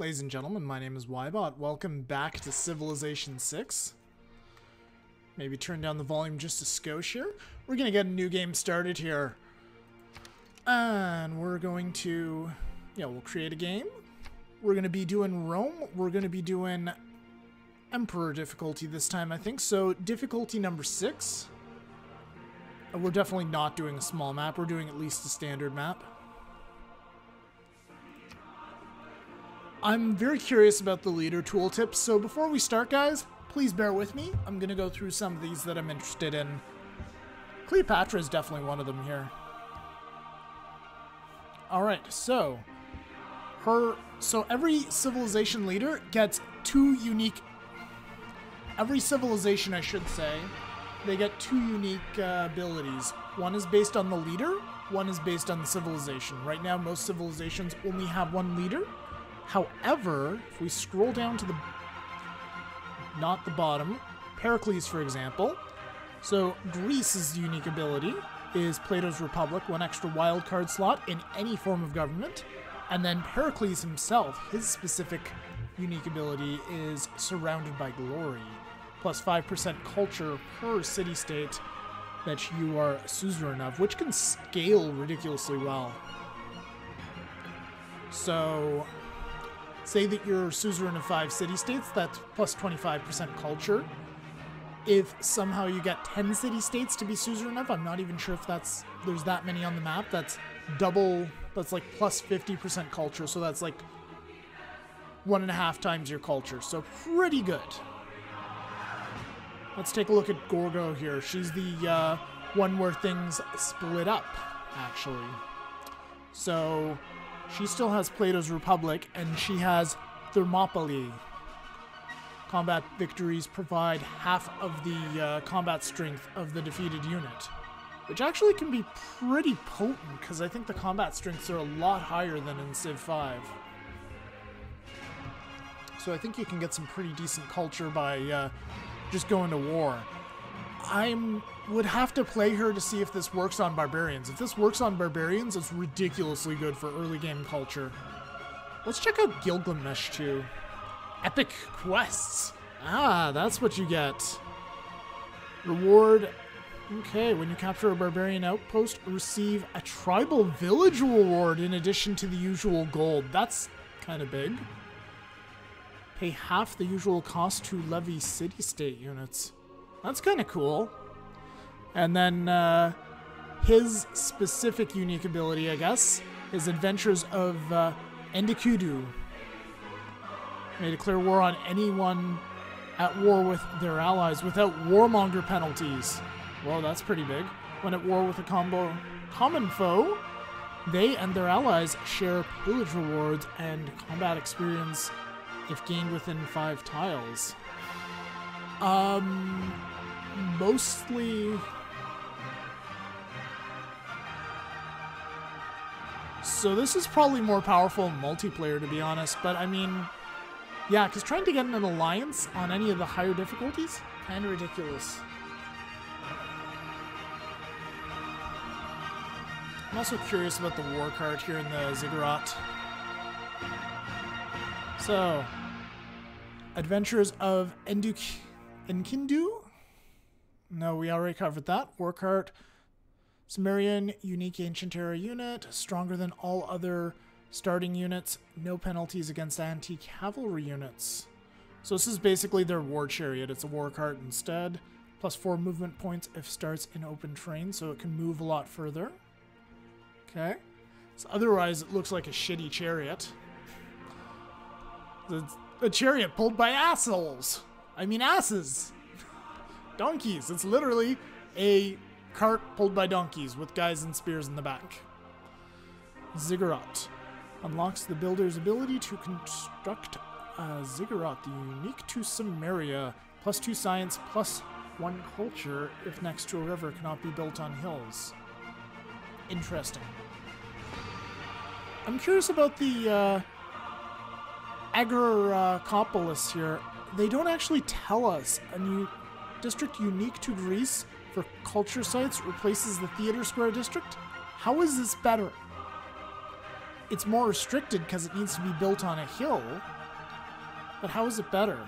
Ladies and gentlemen, my name is Wybot. Welcome back to Civilization VI. Maybe turn down the volume just a skosh here. We're going to get a new game started here. And we're going to... yeah, we'll create a game. We're going to be doing Rome. We're going to be doing Emperor difficulty this time, I think. So, difficulty number 6. We're definitely not doing a small map. We're doing at least a standard map. I'm very curious about the leader tooltips, so before we start, guys, please bear with me. I'm going to go through some of these that I'm interested in. Cleopatra is definitely one of them here. Alright, so... every civilization leader gets two unique... every civilization, I should say, they get two unique abilities. One is based on the leader, one is based on the civilization. Right now, most civilizations only have one leader. However, if we scroll down to the, not the bottom, Pericles, for example. So Greece's unique ability is Plato's Republic, one extra wildcard slot in any form of government. And then Pericles himself, his specific unique ability is Surrounded by Glory, plus 5% culture per city-state that you are suzerain of, which can scale ridiculously well. So... say that you're suzerain of 5 city-states, that's plus 25% culture. If somehow you get 10 city-states to be suzerain of, I'm not even sure if that's there's that many on the map, that's double, that's like plus 50% culture, so that's like 1.5 times your culture, so pretty good. Let's take a look at Gorgo here. She's the one where things split up, actually. So... she still has Plato's Republic, and she has Thermopylae. Combat victories provide half of the combat strength of the defeated unit, which actually can be pretty potent, because I think the combat strengths are a lot higher than in Civ 5. So I think you can get some pretty decent culture by just going to war. I would have to play her to see if this works on Barbarians. If this works on Barbarians, it's ridiculously good for early game culture. Let's check out Gilgamesh too. Epic quests. Ah, that's what you get. Reward. Okay, when you capture a Barbarian outpost, receive a tribal village reward in addition to the usual gold. That's kind of big. Pay half the usual cost to levy city-state units. That's kind of cool. And then his specific unique ability, I guess, is Adventures of Enkidu. May declare war on anyone at war with their allies without warmonger penalties. Well, that's pretty big. When at war with a common foe, they and their allies share pillage rewards and combat experience if gained within 5 tiles. Mostly... so this is probably more powerful in multiplayer, to be honest, but I mean... yeah, because trying to get an alliance on any of the higher difficulties? Kind of ridiculous. I'm also curious about the war card here in the Ziggurat. So... Adventures of Enkidu? No, we already covered that. War card. Sumerian, unique ancient era unit. Stronger than all other starting units. No penalties against anti-cavalry units. So this is basically their war chariot. It's a war cart instead. Plus 4 movement points if starts in open terrain, so it can move a lot further. Okay. So otherwise, it looks like a shitty chariot. It's a chariot pulled by assholes. I mean asses. Donkeys. It's literally a cart pulled by donkeys with guys and spears in the back. Ziggurat. Unlocks the builder's ability to construct a ziggurat, the unique to Sumeria. Plus 2 science, plus 1 culture if next to a river, cannot be built on hills. Interesting. I'm curious about the agoracopolis here. They don't actually tell us. A new district unique to Greece for culture sites replaces the theater square district. How is this better? it's more restricted because it needs to be built on a hill. But how is it better?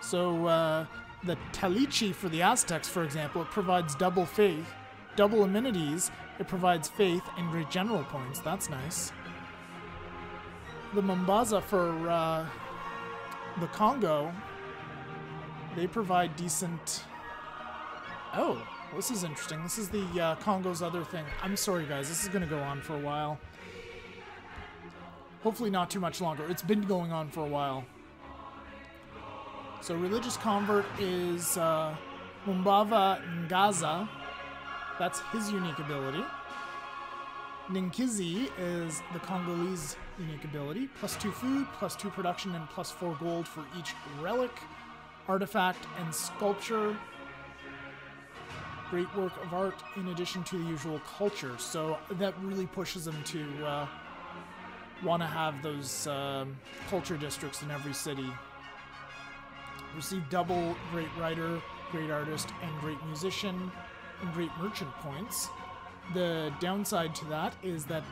So the Talichi for the Aztecs, for example, it provides double faith, double amenities. It provides faith and great general points. That's nice. The Mombasa for the Congo, they provide decent... Oh, this is interesting. This is the Congo's other thing. I'm sorry, guys. This is going to go on for a while. Hopefully not too much longer. It's been going on for a while. So religious convert is Mvemba a Nzinga. That's his unique ability. Ninkizi is the Congolese unique ability. +2 food, +2 production, and +4 gold for each relic, artifact, and sculpture. Great work of art in addition to the usual culture. So that really pushes them to want to have those culture districts in every city. Receive double great writer, great artist, and great musician, and great merchant points. The downside to that is that...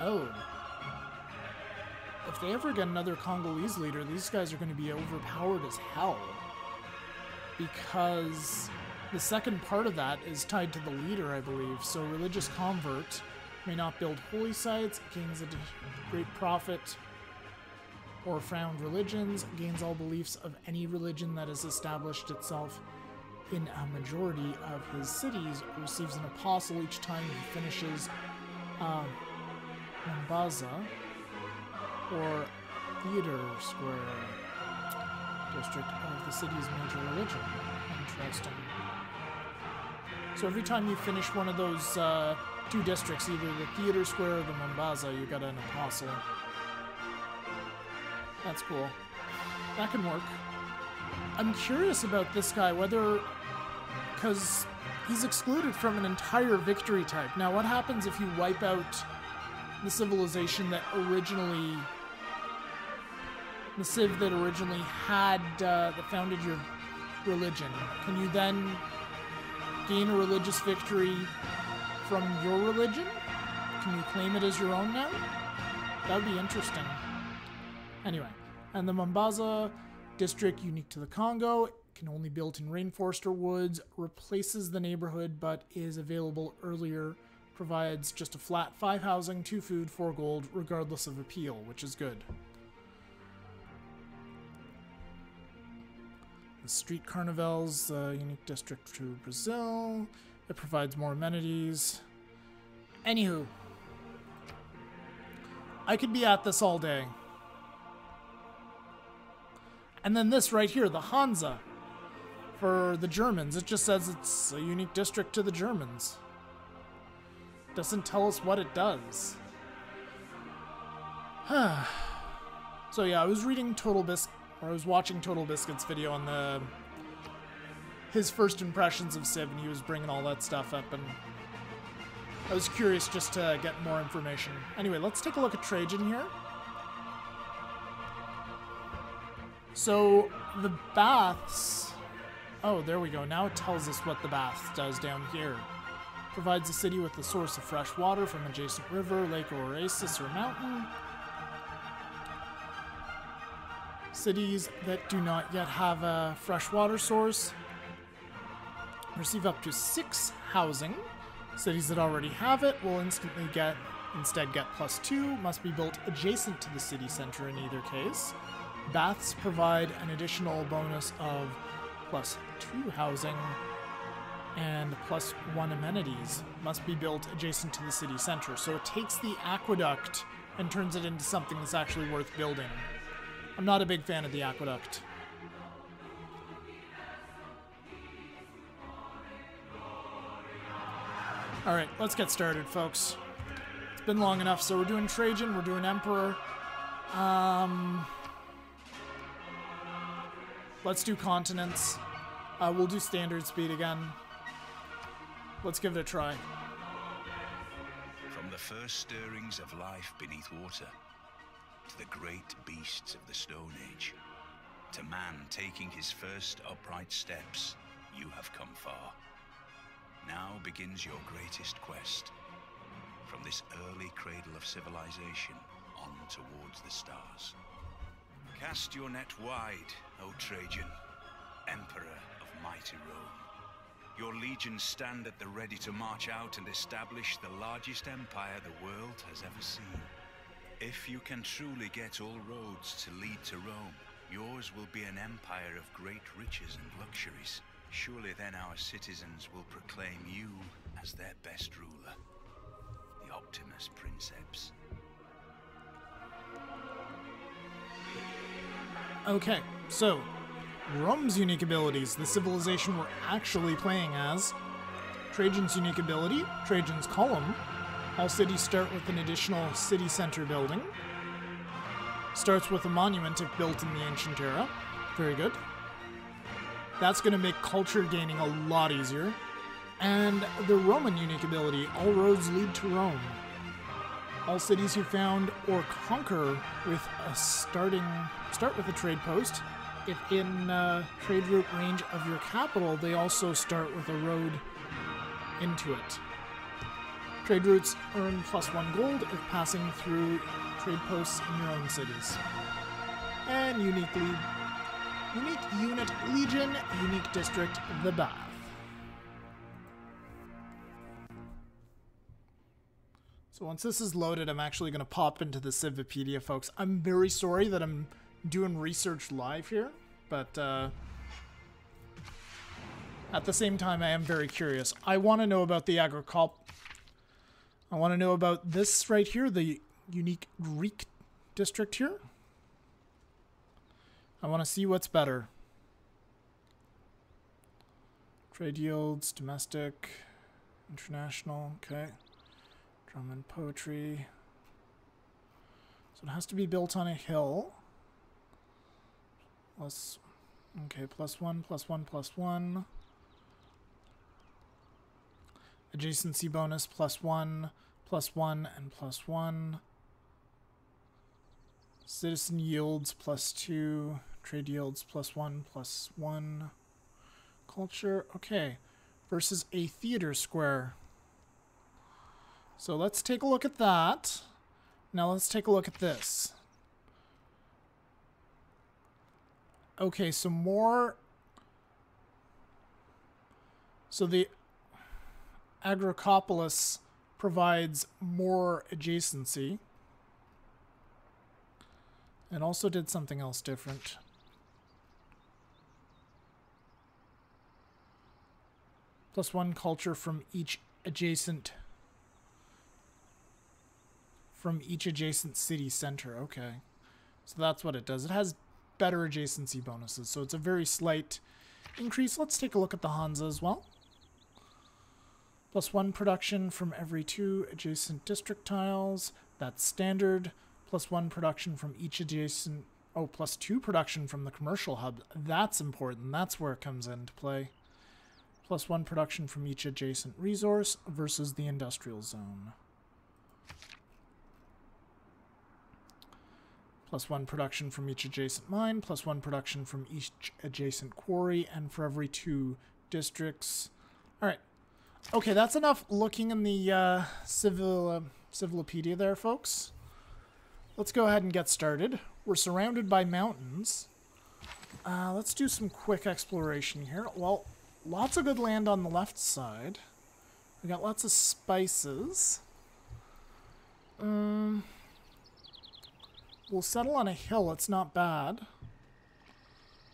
Oh. If they ever get another Congolese leader, these guys are going to be overpowered as hell. Because the second part of that is tied to the leader, I believe. So religious convert may not build holy sites, gains a great profit... or found religions, gains all beliefs of any religion that has established itself in a majority of his cities, receives an apostle each time he finishes Mombasa or Theater Square district of the city's major religion. Interesting. So every time you finish one of those two districts, either the Theater Square or the Mombasa, you got an apostle. That's cool. That can work. I'm curious about this guy, whether... because he's excluded from an entire victory type. Now, what happens if you wipe out the civilization that originally... the civ that originally had... that founded your religion? Can you then gain a religious victory from your religion? Can you claim it as your own now? That would be interesting. Anyway, and the Mombasa district, unique to the Congo, can only build in rainforest or woods, replaces the neighborhood but is available earlier, provides just a flat 5 housing, 2 food, 4 gold, regardless of appeal, which is good. The street carnivals, unique district to Brazil, it provides more amenities. Anywho, I could be at this all day. And then this right here, the Hansa, for the Germans. It just says it's a unique district to the Germans. Doesn't tell us what it does. So yeah, I was reading I was watching Total Biscuit's video on his first impressions of Civ, and he was bringing all that stuff up, and I was curious just to get more information. Anyway, let's take a look at Trajan here. So, the baths... Oh, there we go. Now it tells us what the baths does down here. Provides the city with a source of fresh water from adjacent river, lake, or oasis, or mountain. Cities that do not yet have a fresh water source receive up to 6 housing. Cities that already have it will instead get +2, must be built adjacent to the city center in either case. Baths provide an additional bonus of +2 housing and +1 amenities. Must be built adjacent to the city center. So it takes the aqueduct and turns it into something that's actually worth building. I'm not a big fan of the aqueduct. Alright, let's get started, folks. It's been long enough. So we're doing Trajan, we're doing Emperor. Let's do continents. We'll do standard speed again. Let's give it a try. From the first stirrings of life beneath water, to the great beasts of the Stone Age, to man taking his first upright steps, you have come far. Now begins your greatest quest. From this early cradle of civilization, on towards the stars. Cast your net wide, O Trajan, Emperor of mighty Rome. Your legions stand at the ready to march out and establish the largest empire the world has ever seen. If you can truly get all roads to lead to Rome, yours will be an empire of great riches and luxuries. Surely then our citizens will proclaim you as their best ruler, the Optimus Princeps. Okay, so Rome's unique abilities, the civilization we're actually playing as. Trajan's unique ability, Trajan's Column. All cities start with an additional city center building. Starts with a monument if built in the ancient era. Very good. That's going to make culture gaining a lot easier. And the Roman unique ability, all roads lead to Rome. All cities you found or conquer with a start with a trade post. If in trade route range of your capital, they also start with a road into it. Trade routes earn +1 gold if passing through trade posts in your own cities. And unique unit Legion, unique district, the Bath. So once this is loaded, I'm actually going to pop into the Civipedia, folks. I'm very sorry that I'm doing research live here, but at the same time, I am very curious. I want to know about the Agricop. I want to know about this right here, the unique Greek district here. I want to see what's better. Trade yields, domestic, international, okay. Drum and poetry. So it has to be built on a hill. Plus, okay, +1, +1, +1. Adjacency bonus, +1, +1, and +1. Citizen yields, +2. Trade yields, +1, +1. Culture, okay. Versus a theater square. So let's take a look at that. Now let's take a look at this. Okay, so more... So the Agricopolis provides more adjacency. And also did something else different. +1 culture from each adjacent... From each adjacent city center. Okay. So that's what it does. It has better adjacency bonuses. So it's a very slight increase. Let's take a look at the Hansa as well. +1 production from every 2 adjacent district tiles. That's standard. +1 production from each adjacent... Oh, +2 production from the commercial hub. That's important. That's where it comes into play. +1 production from each adjacent resource versus the industrial zone. +1 production from each adjacent mine, +1 production from each adjacent quarry, and for every 2 districts. Alright. Okay, that's enough looking in the Civilopedia there, folks. Let's go ahead and get started. We're surrounded by mountains. Let's do some quick exploration here. Well, lots of good land on the left side. We got lots of spices. We'll settle on a hill, it's not bad.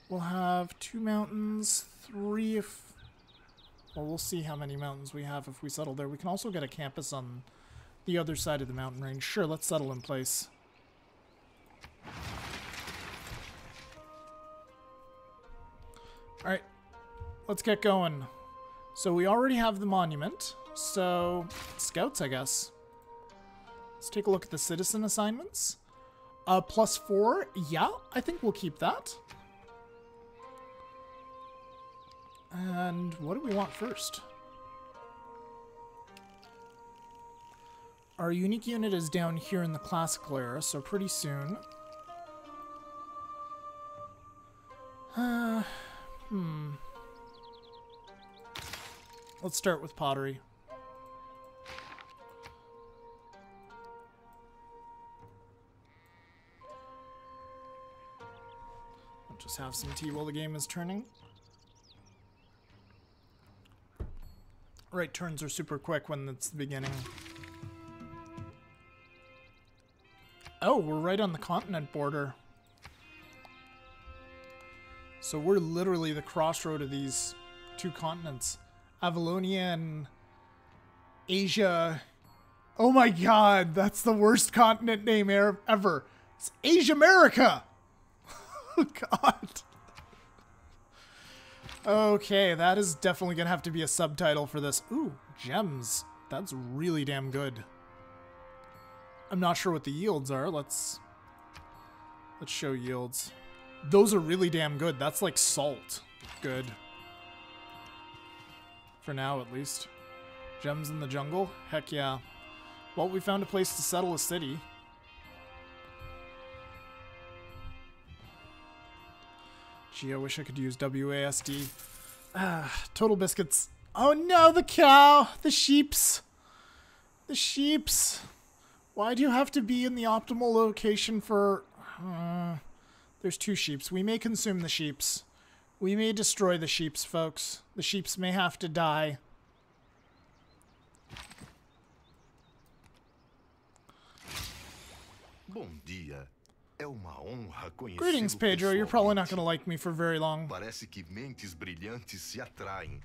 We'll have 2 mountains, 3 if... Well, we'll see how many mountains we have if we settle there. We can also get a campus on the other side of the mountain range. Sure, let's settle in place. Alright, let's get going. So we already have the monument, so scouts, I guess. Let's take a look at the citizen assignments. +4, yeah, I think we'll keep that. And what do we want first? Our unique unit is down here in the classical era, so pretty soon. Let's start with pottery. I'll just have some tea while the game is turning. Right, turns are super quick when it's the beginning. Oh, we're right on the continent border. So we're literally the crossroad of these two continents. Avalonia and Asia. Oh my god, that's the worst continent name ever. It's Asia America! Oh god. Okay, that is definitely gonna have to be a subtitle for this. Ooh, gems. That's really damn good. I'm not sure what the yields are. Let's show yields. Those are really damn good. That's like salt. Good. For now, at least. Gems in the jungle? Heck yeah. Well, we found a place to settle a city. Gee, I wish I could use WASD. Total biscuits. Oh no, the cow! The sheeps! The sheeps! Why do you have to be in the optimal location for... there's two sheeps. We may consume the sheeps. We may destroy the sheeps, folks. The sheeps may have to die. Bom dia. É uma honra conhecer. Greetings, Pedro. You're probably not going to like me for very long. Parece que mentes brilhantes se atraem.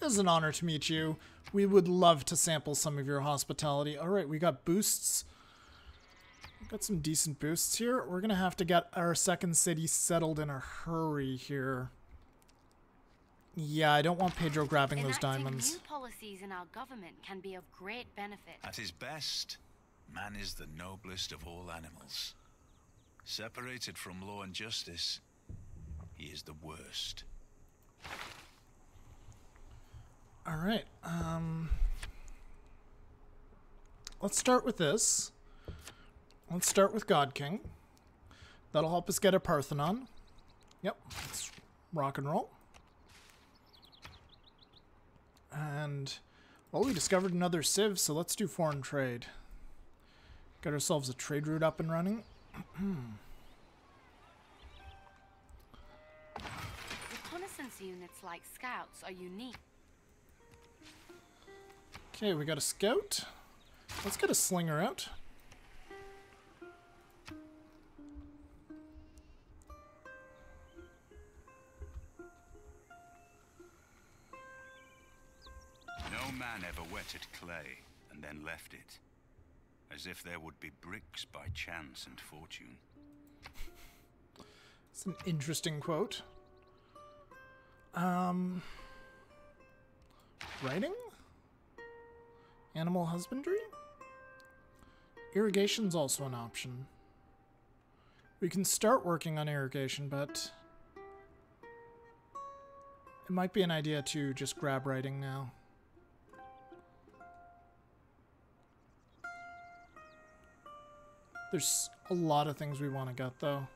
It is an honor to meet you. We would love to sample some of your hospitality. Alright, we got boosts. Got some decent boosts here. We're gonna have to get our second city settled in a hurry here. Yeah, I don't want Pedro grabbing those diamonds. Enacting new policies in our government can be of great benefit. At his best, man is the noblest of all animals. Separated from law and justice, he is the worst. Alright, let's start with this. Let's start with God King. That'll help us get a Parthenon. Yep, let's rock and roll. And, well, we discovered another civ, so let's do foreign trade. Get ourselves a trade route up and running. Reconnaissance units like scouts are unique. Okay, we got a scout. Let's get a slinger out. No man ever wetted clay and then left it, as if there would be bricks by chance and fortune. It's an interesting quote. Writing? Animal husbandry? Irrigation's also an option. We can start working on irrigation, but it might be an idea to just grab writing now. There's a lot of things we want to get, though.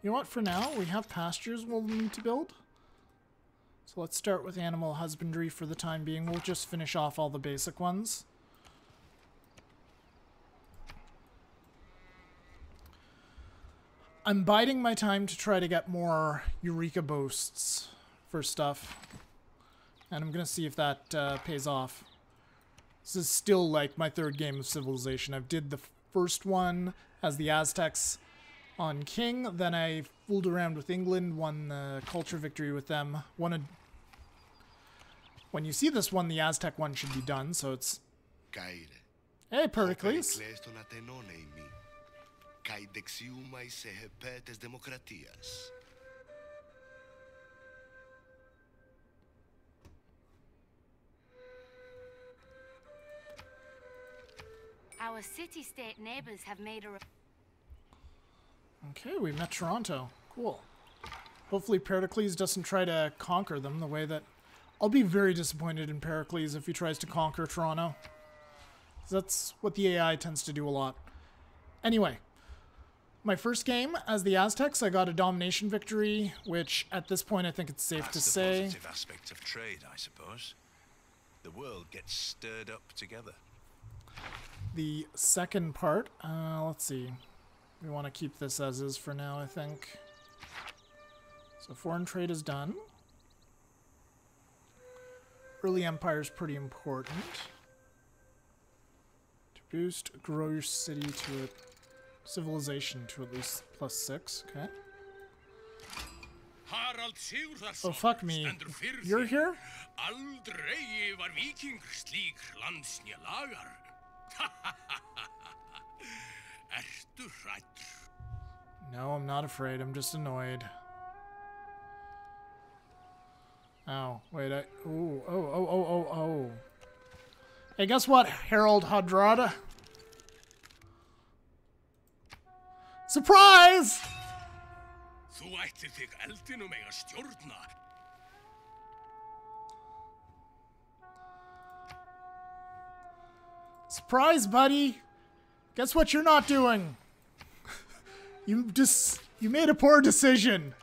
You know what, for now, we have pastures we'll need to build. So let's start with animal husbandry for the time being. We'll just finish off all the basic ones. I'm biding my time to try to get more Eureka boosts for stuff. And I'm gonna see if that pays off. This is still like my third game of Civilization. I did the first one as the Aztecs on King, then I fooled around with England, won the culture victory with them. When you see this one, the Aztec one should be done, so it's... Hey, Pericles! Our city-state neighbors have made a... Okay, we met Toronto. Cool. Hopefully Pericles doesn't try to conquer them the way that... I'll be very disappointed in Pericles if he tries to conquer Toronto. That's what the AI tends to do a lot. Anyway, my first game as the Aztecs, I got a domination victory, which at this point I think it's safe to say... That's the positive aspect of trade, I suppose. The world gets stirred up together. The second part, let's see. We want to keep this as is for now, I think. So foreign trade is done. Early empire is pretty important. To boost, grow your city to a civilization to at least +6, okay. Oh, fuck me. You're here? No, I'm not afraid. I'm just annoyed. Oh, wait, oh. Hey, guess what, Harald Hardrada? Surprise! Surprise, buddy! Guess what you're not doing? You made a poor decision.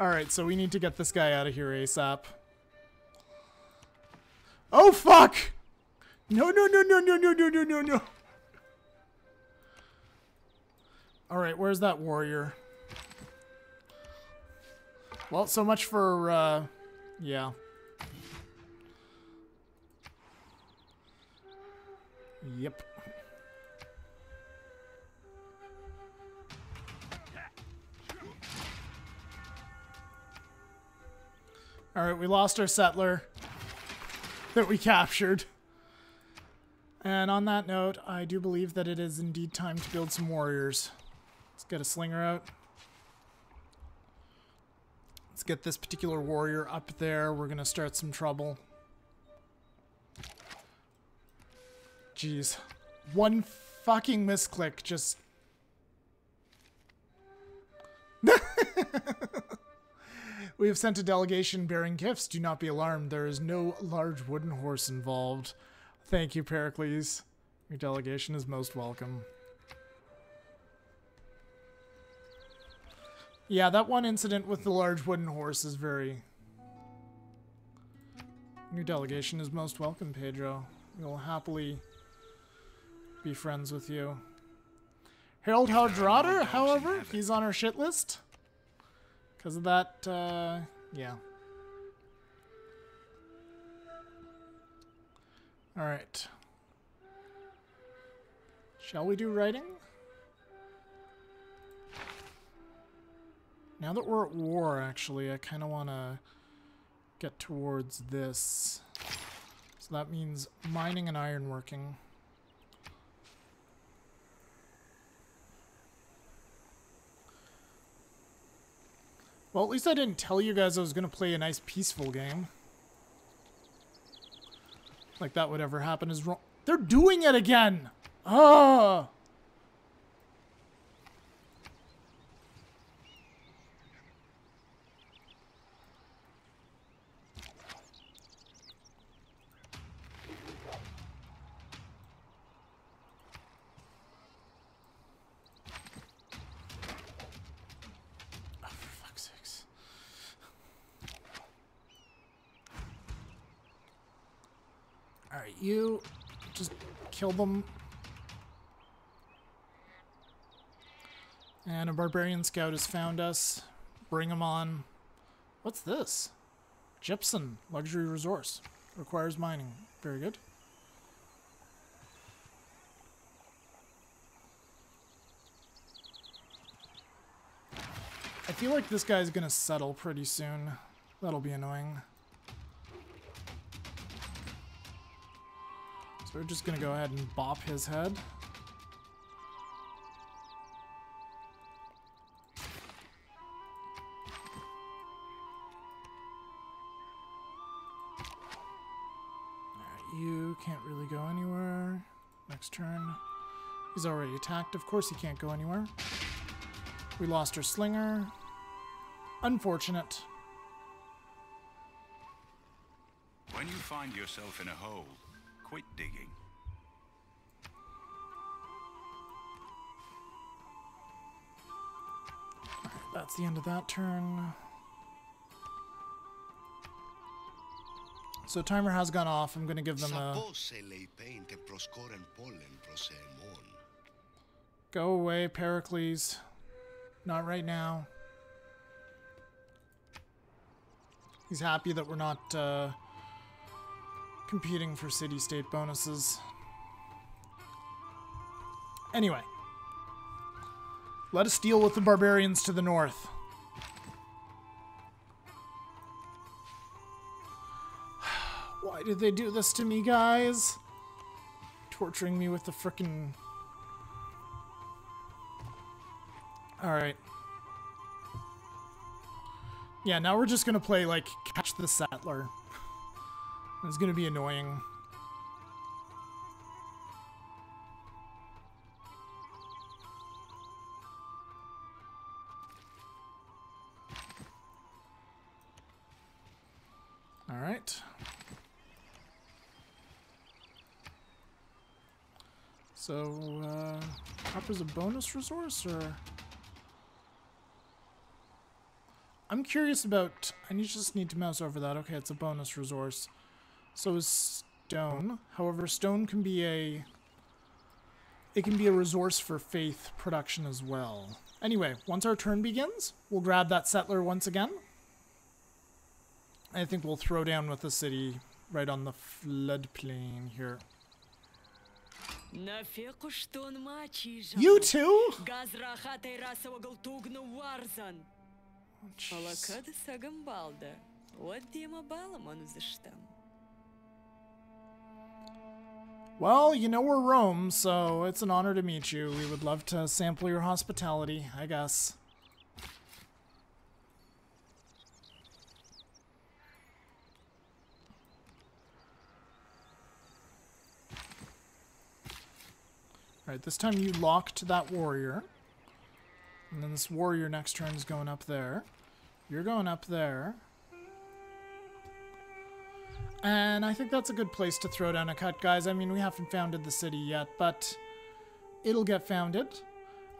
Alright, so we need to get this guy out of here ASAP. Oh fuck! No. Alright, where's that warrior? Well, so much for yeah. Yep. All right, we lost our settler that we captured. And on that note, I do believe that it is indeed time to build some warriors. Let's get a slinger out. Let's get this particular warrior up there. We're gonna start some trouble. Jeez. One fucking misclick just... We have sent a delegation bearing gifts. Do not be alarmed. There is no large wooden horse involved. Thank you, Pericles. Your delegation is most welcome. Yeah, that one incident with the large wooden horse is very... Your delegation is most welcome, Pedro. We will happily be friends with you. Harald Hardrada, however, he's on our shit list. Because of that, yeah. Alright. Shall we do writing? Now that we're at war, actually, I kind of want to get towards this. So that means mining and ironworking. Well, at least I didn't tell you guys I was going to play a nice peaceful game. Like that would ever happen is wrong. They're doing it again! Oh! You just kill them. And a barbarian scout has found us. Bring him on. What's this? Gypsum, luxury resource. Requires mining. Very good. I feel like this guy's gonna settle pretty soon. That'll be annoying. So we're just gonna go ahead and bop his head. Alright, you can't really go anywhere. next turn. He's already attacked. Of course he can't go anywhere. We lost our slinger. Unfortunate. When you find yourself in a hole, quit digging. Alright, that's the end of that turn. So timer has gone off. I'm going to give them a... Go away, Pericles. Not right now. He's happy that we're not competing for city-state bonuses. Anyway. Let us deal with the barbarians to the north. Why did they do this to me, guys? Torturing me with the frickin'... Alright. Yeah, now we're just gonna play, like, Catch the Settler. It's gonna be annoying. Alright. So, copper's a bonus resource, or...? I'm curious about... I just need to mouse over that. Okay, it's a bonus resource. So is stone. However, stone can be a... It can be a resource for faith production as well. Anyway, once our turn begins, we'll grab that settler once again. I think we'll throw down with the city right on the floodplain here. You too? Well, you know we're Rome, so it's an honor to meet you. We would love to sample your hospitality, I guess. Alright, this time you locked that warrior. And then this warrior next turn is going up there. You're going up there. And I think that's a good place to throw down a cut, guys. I mean, we haven't founded the city yet, but it'll get founded.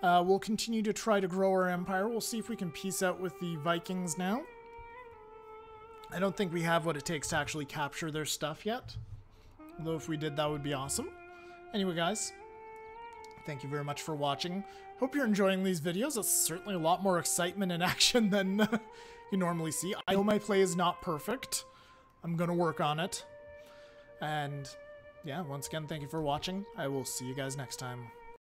We'll continue to try to grow our empire. We'll see if we can peace out with the Vikings now. I don't think we have what it takes to actually capture their stuff yet. Although if we did, that would be awesome. Anyway, guys, thank you very much for watching. Hope you're enjoying these videos. It's certainly a lot more excitement and action than you normally see. I know my play is not perfect. I'm going to work on it. And yeah, once again, thank you for watching. I will see you guys next time.